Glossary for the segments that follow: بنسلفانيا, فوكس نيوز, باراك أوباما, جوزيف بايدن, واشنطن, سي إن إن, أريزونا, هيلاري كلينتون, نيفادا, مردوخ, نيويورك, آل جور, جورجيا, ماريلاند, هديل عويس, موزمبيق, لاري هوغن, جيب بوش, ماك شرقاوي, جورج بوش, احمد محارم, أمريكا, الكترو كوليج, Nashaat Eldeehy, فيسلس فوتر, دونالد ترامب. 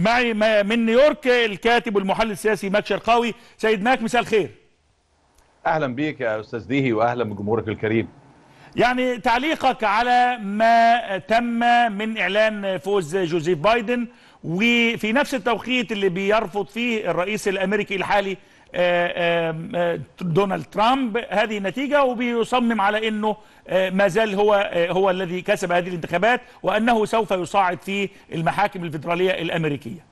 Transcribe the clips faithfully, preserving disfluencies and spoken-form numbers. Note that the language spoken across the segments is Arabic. معي من نيويورك الكاتب والمحلل السياسي ماك شرقاوي. سيد ماك، مساء الخير. اهلا بيك يا استاذ ديهي واهلا بجمهورك الكريم. يعني تعليقك على ما تم من اعلان فوز جوزيف بايدن وفي نفس التوقيت اللي بيرفض فيه الرئيس الامريكي الحالي دونالد ترامب هذه النتيجة، وبيصمم على انه ما زال هو هو الذي كسب هذه الانتخابات وانه سوف يصاعد في المحاكم الفيدرالية الامريكية.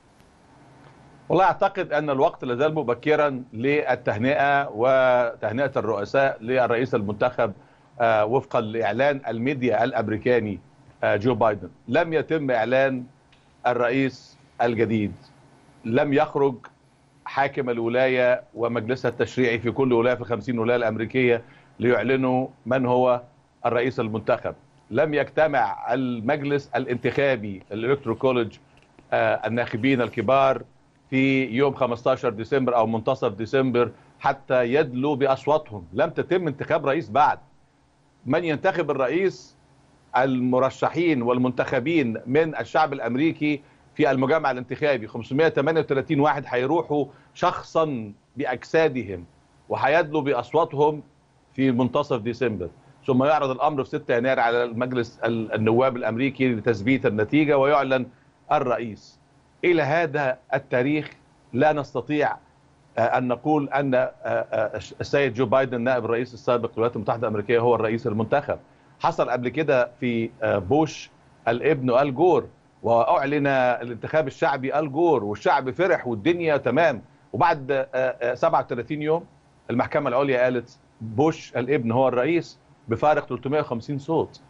والله اعتقد ان الوقت لازال مبكرا للتهنئة وتهنئة الرؤساء للرئيس المنتخب وفقا لاعلان الميديا الامريكاني جو بايدن. لم يتم اعلان الرئيس الجديد، لم يخرج حاكم الولاية ومجلسها التشريعي في كل ولاية في خمسين ولاية الأمريكية ليعلنوا من هو الرئيس المنتخب. لم يجتمع المجلس الانتخابي الكترو كوليج آه الناخبين الكبار في يوم خمسة عشر ديسمبر أو منتصف ديسمبر حتى يدلوا بأصواتهم. لم تتم انتخاب رئيس بعد. من ينتخب الرئيس؟ المرشحين والمنتخبين من الشعب الأمريكي في المجمع الانتخابي خمسمائة وثمانية وثلاثين واحد هيروحوا شخصا باجسادهم وهيدلوا باصواتهم في منتصف ديسمبر، ثم يعرض الامر في ستة يناير على المجلس النواب الامريكي لتثبيت النتيجه ويعلن الرئيس. الى هذا التاريخ لا نستطيع ان نقول ان السيد جو بايدن نائب الرئيس السابق للولايات المتحده الامريكيه هو الرئيس المنتخب. حصل قبل كده في بوش الابن آل جور، واعلن الانتخاب الشعبي آل جور والشعب فرح والدنيا تمام، وبعد سبعة وثلاثين يوم المحكمه العليا قالت بوش الابن هو الرئيس بفارق ثلاثمائة وخمسين صوت.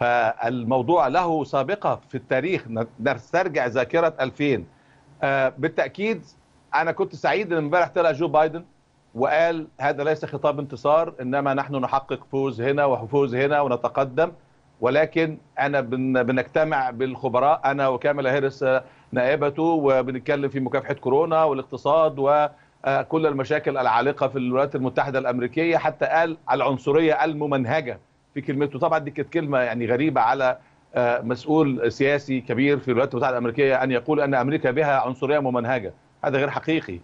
فالموضوع له سابقه في التاريخ، نسترجع ذاكره ألفين. بالتاكيد انا كنت سعيد ان امبارح طلع جو بايدن وقال هذا ليس خطاب انتصار، انما نحن نحقق فوز هنا وفوز هنا ونتقدم، ولكن أنا بنجتمع بالخبراء أنا وكامالا هيرس نائبته وبنتكلم في مكافحة كورونا والاقتصاد وكل المشاكل العالقة في الولايات المتحدة الأمريكية. حتى قال العنصرية الممنهجة في كلمته. طبعا دي كانت كلمة يعني غريبة على مسؤول سياسي كبير في الولايات المتحدة الأمريكية أن يقول أن أمريكا بها عنصرية ممنهجة، هذا غير حقيقي.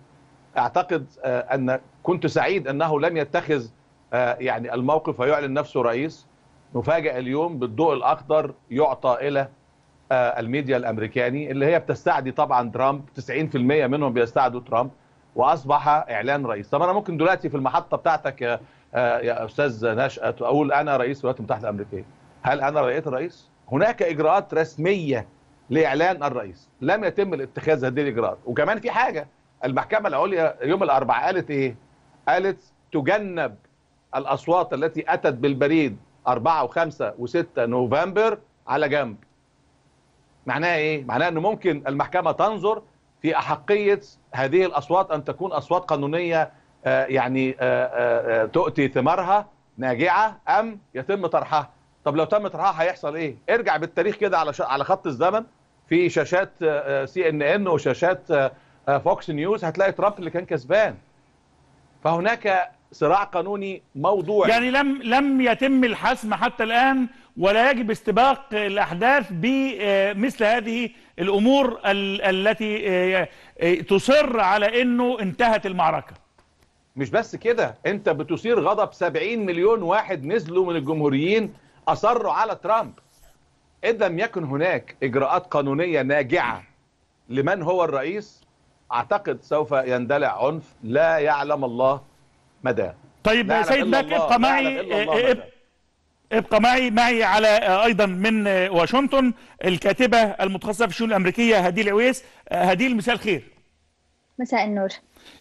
أعتقد أن كنت سعيد أنه لم يتخذ يعني الموقف ويعلن نفسه رئيس. نفاجأ اليوم بالضوء الأخضر يعطى إلى الميديا الأمريكاني اللي هي بتستعدي طبعا ترامب، تسعين بالمئة منهم بيستعدوا ترامب، وأصبح إعلان رئيس. طب أنا ممكن دلوقتي في المحطة بتاعتك يا, يا أستاذ نشأت أقول أنا رئيس الولايات المتحدة الأمريكية. هل أنا رأيت الرئيس؟ هناك إجراءات رسمية لإعلان الرئيس، لم يتم الاتخاذ هذه الإجراءات. وكمان في حاجة، المحكمة العليا يوم الأربعاء قالت إيه؟ قالت تجنب الأصوات التي أتت بالبريد أربعة وخمسة وستة نوفمبر على جنب. معناها إيه؟ معناها إنه ممكن المحكمة تنظر في أحقية هذه الأصوات أن تكون أصوات قانونية آه يعني آه آه تؤتي ثمارها ناجعة أم يتم طرحها. طب لو تم طرحها هيحصل إيه؟ ارجع بالتاريخ كده على على خط الزمن في شاشات آه سي إن إن وشاشات آه فوكس نيوز، هتلاقي ترامب اللي كان كسبان. فهناك صراع قانوني موضوعي. يعني لم لم يتم الحسم حتى الآن ولا يجب استباق الأحداث بمثل هذه الأمور التي تصر على أنه انتهت المعركة. مش بس كده، أنت بتثير غضب سبعين مليون واحد نزلوا من الجمهوريين أصروا على ترامب. إذا لم يكن هناك إجراءات قانونية ناجعة لمن هو الرئيس، أعتقد سوف يندلع عنف لا يعلم الله مدى. طيب يا سيد ماك، ابقى معي ابقى معي معي على ايضا من واشنطن الكاتبه المتخصصه في الشؤون الامريكيه هديل عويس. هديل، مساء الخير. مساء النور.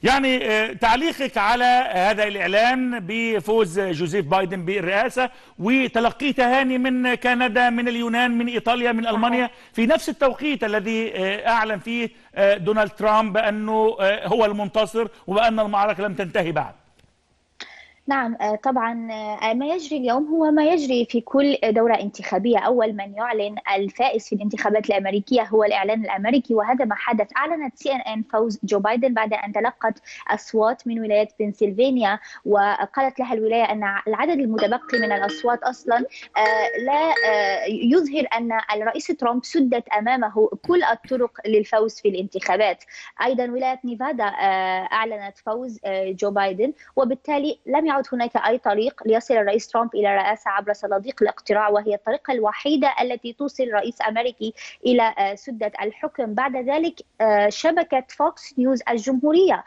يعني تعليقك على هذا الاعلان بفوز جوزيف بايدن بالرئاسه وتلقي تهاني من كندا من اليونان من ايطاليا من المانيا في نفس التوقيت الذي اعلن فيه دونالد ترامب انه هو المنتصر وبان المعركه لم تنتهي بعد. نعم طبعا، ما يجري اليوم هو ما يجري في كل دورة انتخابية. أول من يعلن الفائز في الانتخابات الأمريكية هو الإعلان الأمريكي، وهذا ما حدث. أعلنت سي إن إن فوز جو بايدن بعد أن تلقت أصوات من ولاية بنسلفانيا، وقالت لها الولاية أن العدد المتبقي من الأصوات أصلا لا يظهر أن الرئيس ترامب سدت أمامه كل الطرق للفوز في الانتخابات. أيضا ولاية نيفادا أعلنت فوز جو بايدن، وبالتالي لم يعد هناك أي طريق ليصل الرئيس ترامب إلى الرئاسة عبر صناديق الاقتراع، وهي الطريقة الوحيدة التي توصل رئيس أمريكي إلى سدة الحكم. بعد ذلك شبكة فوكس نيوز الجمهورية،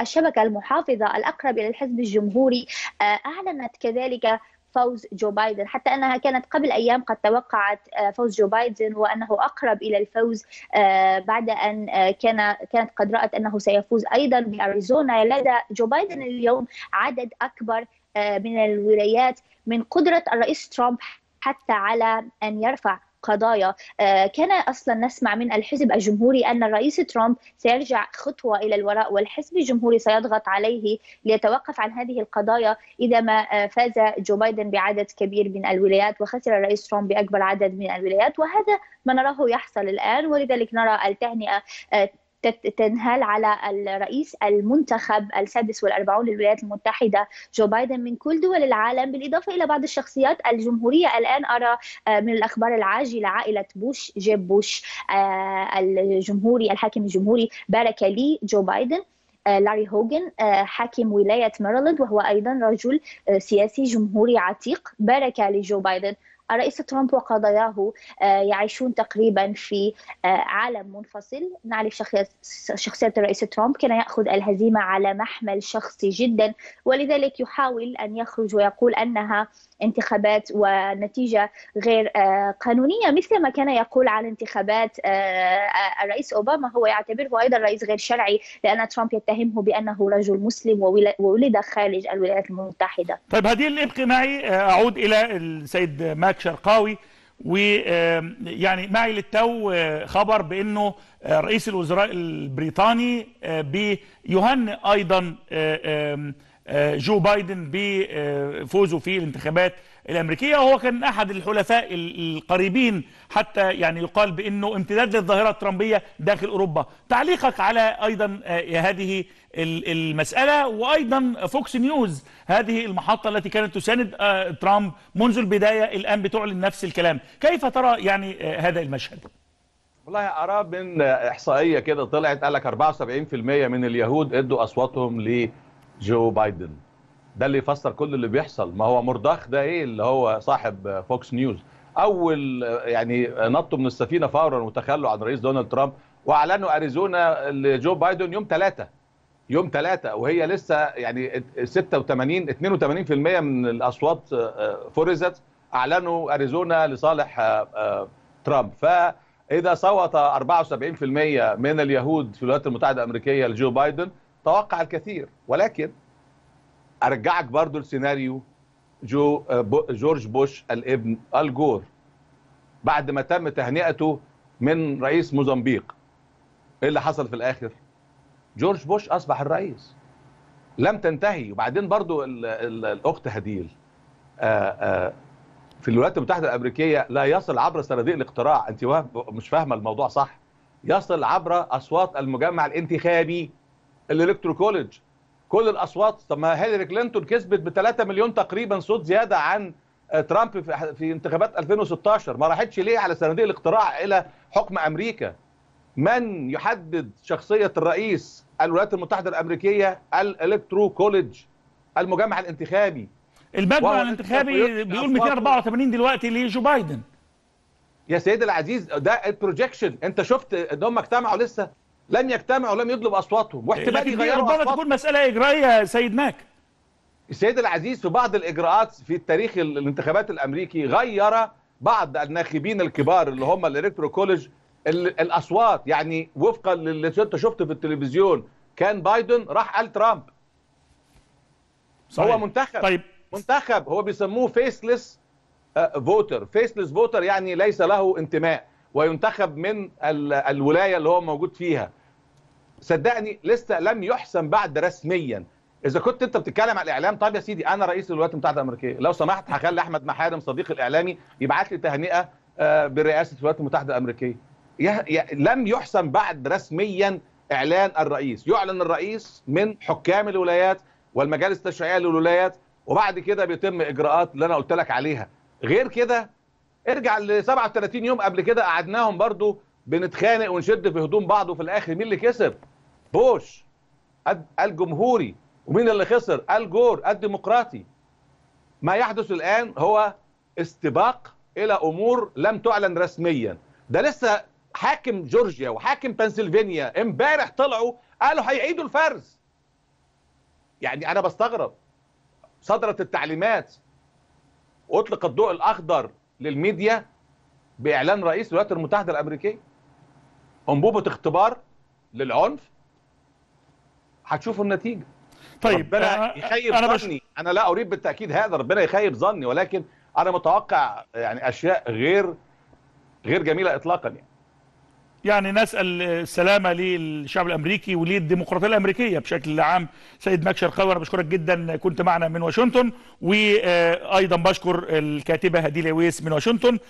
الشبكة المحافظة الأقرب إلى الحزب الجمهوري، أعلنت كذلك فوز جو بايدن، حتى أنها كانت قبل أيام قد توقعت فوز جو بايدن وأنه أقرب إلى الفوز بعد أن كان كانت قد رأت أنه سيفوز أيضا بأريزونا. لدى جو بايدن اليوم عدد أكبر من الولايات من قدرة الرئيس ترامب حتى على أن يرفع قضايا. كان أصلا نسمع من الحزب الجمهوري أن الرئيس ترامب سيرجع خطوة إلى الوراء والحزب الجمهوري سيضغط عليه ليتوقف عن هذه القضايا إذا ما فاز جو بايدن بعدد كبير من الولايات وخسر الرئيس ترامب بأكبر عدد من الولايات، وهذا ما نراه يحصل الآن. ولذلك نرى التهنئة تنهال على الرئيس المنتخب السادس والأربعون للولايات المتحدة جو بايدن من كل دول العالم، بالإضافة إلى بعض الشخصيات الجمهورية. الآن أرى من الأخبار العاجلة عائلة بوش، جيب بوش الجمهوري الحاكم الجمهوري، بارك لي جو بايدن، لاري هوغن حاكم ولاية ماريلاند وهو أيضا رجل سياسي جمهوري عتيق، بارك لجو بايدن. الرئيس ترامب وقضاياه يعيشون تقريبا في عالم منفصل. نعرف شخصية الرئيس ترامب كان يأخذ الهزيمة على محمل شخصي جدا، ولذلك يحاول أن يخرج ويقول أنها انتخابات ونتيجة غير قانونية، مثل ما كان يقول عن انتخابات الرئيس أوباما. هو يعتبره أيضا رئيس غير شرعي لأن ترامب يتهمه بأنه رجل مسلم وولد خارج الولايات المتحدة. طيب هديل، ابقي معي، أعود إلى السيد ماك شرقاوي. ويعني معي للتو خبر بأنه رئيس الوزراء البريطاني بيهنئ أيضا جو بايدن بفوزه في الانتخابات الأمريكية، وهو كان أحد الحلفاء القريبين، حتى يعني يقال بأنه امتداد للظاهرة الترامبية داخل أوروبا. تعليقك على أيضا هذه المسألة، وأيضا فوكس نيوز هذه المحطة التي كانت تساند ترامب منذ البداية الآن بتعلن نفس الكلام، كيف ترى يعني هذا المشهد؟ والله أرى من إحصائية كده طلعت قال لك أربعة وسبعين بالمئة من اليهود ادوا أصواتهم ل جو بايدن. ده اللي يفسر كل اللي بيحصل. ما هو مردوخ ده ايه اللي هو صاحب فوكس نيوز، اول يعني نطوا من السفينه فورا وتخلوا عن رئيس دونالد ترامب، واعلنوا اريزونا لجو بايدن يوم ثلاثة يوم ثلاثة وهي لسه يعني ستة وثمانين اثنين وثمانين بالمئة من الاصوات فرزت، اعلنوا اريزونا لصالح ترامب. فاذا صوت أربعة وسبعين بالمئة من اليهود في الولايات المتحده الامريكيه لجو بايدن توقع الكثير، ولكن ارجعك برضو لسيناريو جو جورج بوش الابن الجور بعد ما تم تهنئته من رئيس موزمبيق. ايه اللي حصل في الاخر؟ جورج بوش اصبح الرئيس، لم تنتهي. وبعدين برضو ال ال الاخت هديل، آآ آآ في الولايات المتحده الامريكيه لا يصل عبر صناديق الاقتراع، انت مش فاهمه الموضوع صح، يصل عبر اصوات المجمع الانتخابي الكترو كوليج، كل الاصوات. طب ما هيلاري كلينتون كسبت ب ثلاثة مليون تقريبا صوت زياده عن ترامب في انتخابات ألفين وستة عشر، ما راحتش ليه على صناديق الاقتراع الى حكم امريكا؟ من يحدد شخصيه الرئيس الولايات المتحده الامريكيه؟ الكترو كوليج، المجمع الانتخابي. المجمع الانتخابي بيقول مئتين وأربعة وثمانين دلوقتي لجو بايدن. يا سيدي العزيز، ده البروجكشن. انت شفت ان هم اجتمعوا لسه؟ لم يجتمعوا ولم يطلب اصواتهم، واحتمال يغيروا اصواتهم. ربما تكون مساله اجرائيه. سيد ماك، السيد العزيز في بعض الاجراءات في التاريخ الانتخابات الامريكي غير بعض الناخبين الكبار اللي هم الالكترو كوليج الاصوات، يعني وفقا للي انت شفته في التلفزيون كان بايدن راح قال ترامب. صحيح. هو منتخب. طيب منتخب، هو بيسموه فيسلس فوتر. فيسلس فوتر يعني ليس له انتماء، وينتخب من الولاية اللي هو موجود فيها. صدقني لسه لم يحسم بعد رسميا اذا كنت انت بتتكلم على الاعلام، طيب يا سيدي انا رئيس الولايات المتحده الامريكيه، لو سمحت هخلي احمد محارم صديقي الاعلامي يبعت لي تهنئه برئاسه الولايات المتحده الامريكيه. لم يحسن بعد رسميا اعلان الرئيس، يعلن الرئيس من حكام الولايات والمجالس التشريعيه للولايات، وبعد كده بيتم اجراءات اللي انا قلت لك عليها. غير كده ارجع ل سبعة وثلاثين يوم قبل كده قعدناهم برضو بنتخانق ونشد في هدوم بعض، وفي الاخر مين اللي كسب؟ بوش الجمهوري. ومين اللي خسر؟ الجور الديمقراطي. ما يحدث الان هو استباق الى امور لم تعلن رسميا. ده لسه حاكم جورجيا وحاكم بنسلفانيا امبارح طلعوا قالوا هيعيدوا الفرز. يعني انا بستغرب. صدرت التعليمات واطلق الضوء الاخضر للميديا باعلان رئيس الولايات المتحده الامريكيه. انبوبه اختبار للعنف، هتشوفوا النتيجه. طيب ربنا يخيب أنا ظني، انا لا اريد بالتاكيد هذا، ربنا يخيب ظني، ولكن انا متوقع يعني اشياء غير غير جميله اطلاقا. يعني يعني نسال السلامه للشعب الامريكي وللديمقراطيه الامريكيه بشكل عام. سيد ماك شرقاوي انا بشكرك جدا، كنت معنا من واشنطن، وايضا بشكر الكاتبه هديل عويس من واشنطن.